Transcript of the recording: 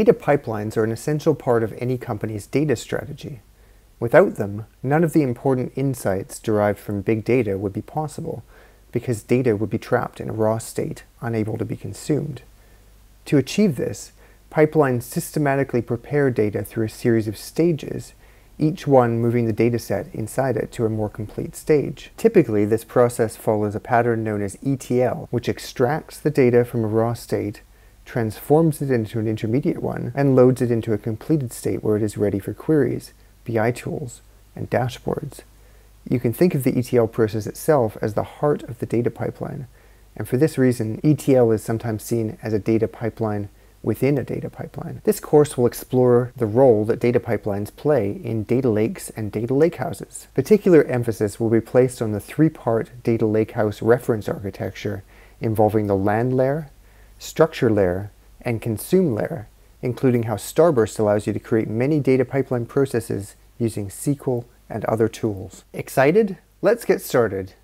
Data pipelines are an essential part of any company's data strategy. Without them, none of the important insights derived from big data would be possible, because data would be trapped in a raw state, unable to be consumed. To achieve this, pipelines systematically prepare data through a series of stages, each one moving the dataset inside it to a more complete stage. Typically, this process follows a pattern known as ETL, which extracts the data from a raw state, transforms it into an intermediate one, and loads it into a completed state where it is ready for queries, BI tools, and dashboards. You can think of the ETL process itself as the heart of the data pipeline, and for this reason, ETL is sometimes seen as a data pipeline within a data pipeline. This course will explore the role that data pipelines play in data lakes and data lakehouses. Particular emphasis will be placed on the three-part data lakehouse reference architecture involving the land layer, structure layer, and consume layer, including how Starburst allows you to create many data pipeline processes using SQL and other tools. Excited? Let's get started!